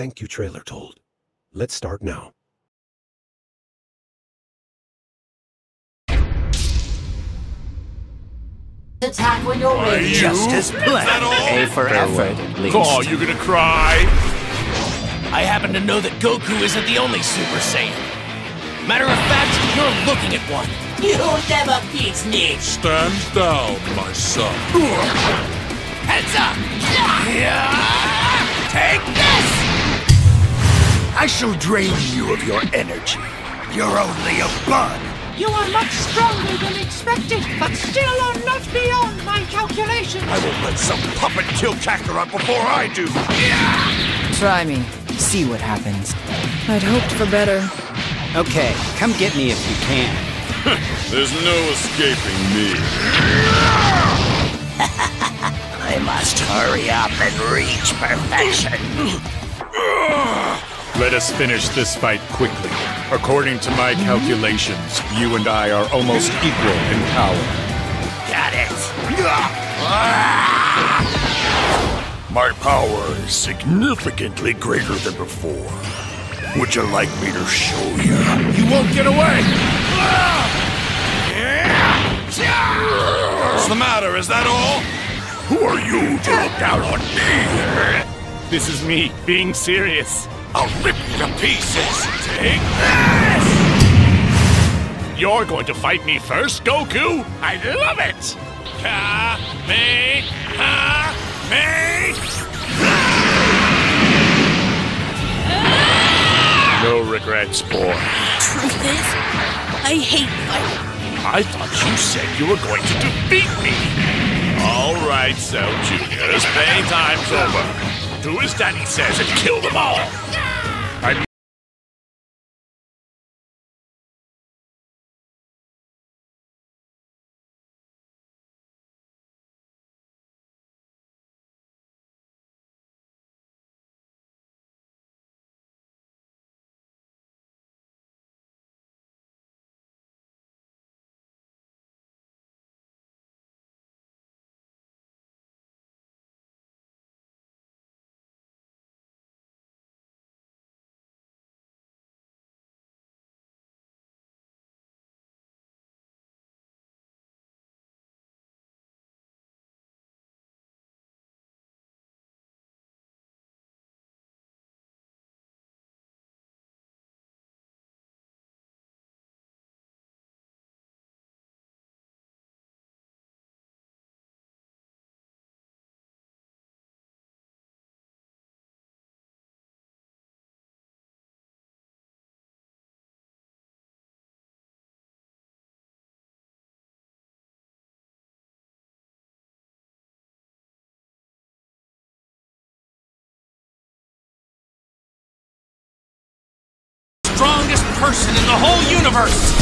Thank you, Trailer Told. Let's start now. Attack when you're ready. Just as planned. A for effort, at least. Oh, you're gonna cry. I happen to know that Goku isn't the only Super Saiyan. Matter of fact, you're looking at one. You'll never beat me. Stand down, my son. Heads up! Take this! I shall drain you of your energy. You're only a bud. You are much stronger than expected, but still are not beyond my calculations. I will let some puppet kill Kakarot before I do. Yeah! Try me. See what happens. I'd hoped for better. Okay, come get me if you can. There's no escaping me. I must hurry up and reach perfection. Let us finish this fight quickly. According to my calculations, you and I are almost equal in power. Got it. My power is significantly greater than before. Would you like me to show you? You won't get away! What's the matter? Is that all? Who are you to look down on me? This is me being serious. I'll rip you to pieces! Take this! You're going to fight me first, Goku? I love it! Ka-me-ha-me! No regrets, boy. Truth is, I hate fighting. I thought you said you were going to defeat me! Alright, so juniors, pay time's over. Do as Daddy says and kill them all! Strongest person in the whole universe!